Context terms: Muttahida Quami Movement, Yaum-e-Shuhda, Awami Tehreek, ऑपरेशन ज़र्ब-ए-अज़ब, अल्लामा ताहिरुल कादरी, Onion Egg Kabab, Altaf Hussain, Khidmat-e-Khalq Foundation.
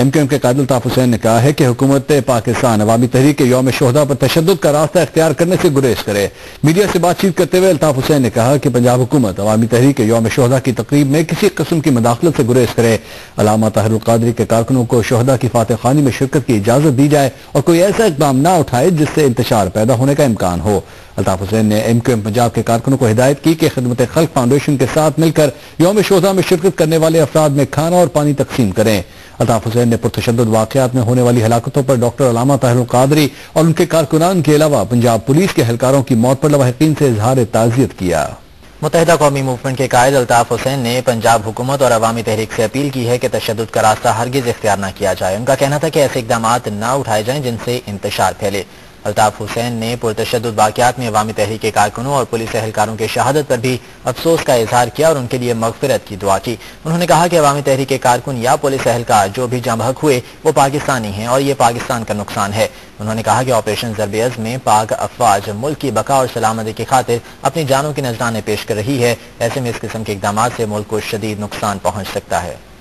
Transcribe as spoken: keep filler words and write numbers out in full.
M Q M के कादिल अल्ताफ हुसैन ने कहा है कि हुकूमत पाकिस्तान अवामी तहरीक के यौम शोहदा पर तशद्दुद का रास्ता इख्तियार करने से गुरेज करे। मीडिया से बातचीत करते हुए अल्ताफ हुसैन ने कहा कि पंजाब हुकूमत अवामी तहरीक के यौम शोहदा की तकरीब में किसी किस्म की मदाखलत से गुरेज करे। अल्लामा ताहिरुल कादरी के कारकुनों को शोहदा की फातह खानी में शिरकत की इजाजत दी जाए और कोई ऐसा इकदाम न उठाए जिससे इंतशार पैदा होने का इम्कान हो। अल्ताफ हुसैन ने एम क्यू एम पंजाब के कारकुनों को हिदायत की कि खिदमत-ए-खल्क फाउंडेशन के साथ मिलकर यौम शोहदा में शिरकत करने वाले अफराद में खाना और पानी तकसीम करें। अल्ताफ हुसैन ने पुरतशद्दुद वाक़यात में होने वाली हलाकतों पर डॉक्टर अल्लामा ताहिरुल कादरी और उनके कारकुनान के अलावा पंजाब पुलिस के अहलकारों की मौत पर लवाहिकीन से इजहार ताज़ियत किया। मुत्तहिदा कौमी मूवमेंट के कायद अल्ताफ हुसैन ने पंजाब हुकूमत और अवामी तहरीक से अपील की है कि तशद्दुद का रास्ता हरगिज़ इख्तियार न किया जाए। उनका कहना था कि ऐसे इक़दाम न उठाए जाएं जिनसे इंतशार फैले। अल्ताफ हुसैन ने पुरतशद्दुद वाक़यात में अवामी तहरीक के कारकुनों और पुलिस एहलकारों की शहादत पर भी अफसोस का इजहार किया और उनके लिए मगफिरत की दुआ की। उन्होंने कहा कि अवामी तहरीक के कारकुन या पुलिस एहलकार जो भी जमहक हुए वो पाकिस्तानी हैं और ये पाकिस्तान का नुकसान है। उन्होंने कहा कि ऑपरेशन ज़र्ब-ए-अज़ब में पाक अफवाज मुल्क की बका और सलामती की खातिर अपनी जानों की नजराने पेश कर रही है। ऐसे में इस किस्म के इक़दाम से मुल्क को शदीद नुकसान पहुँच सकता है।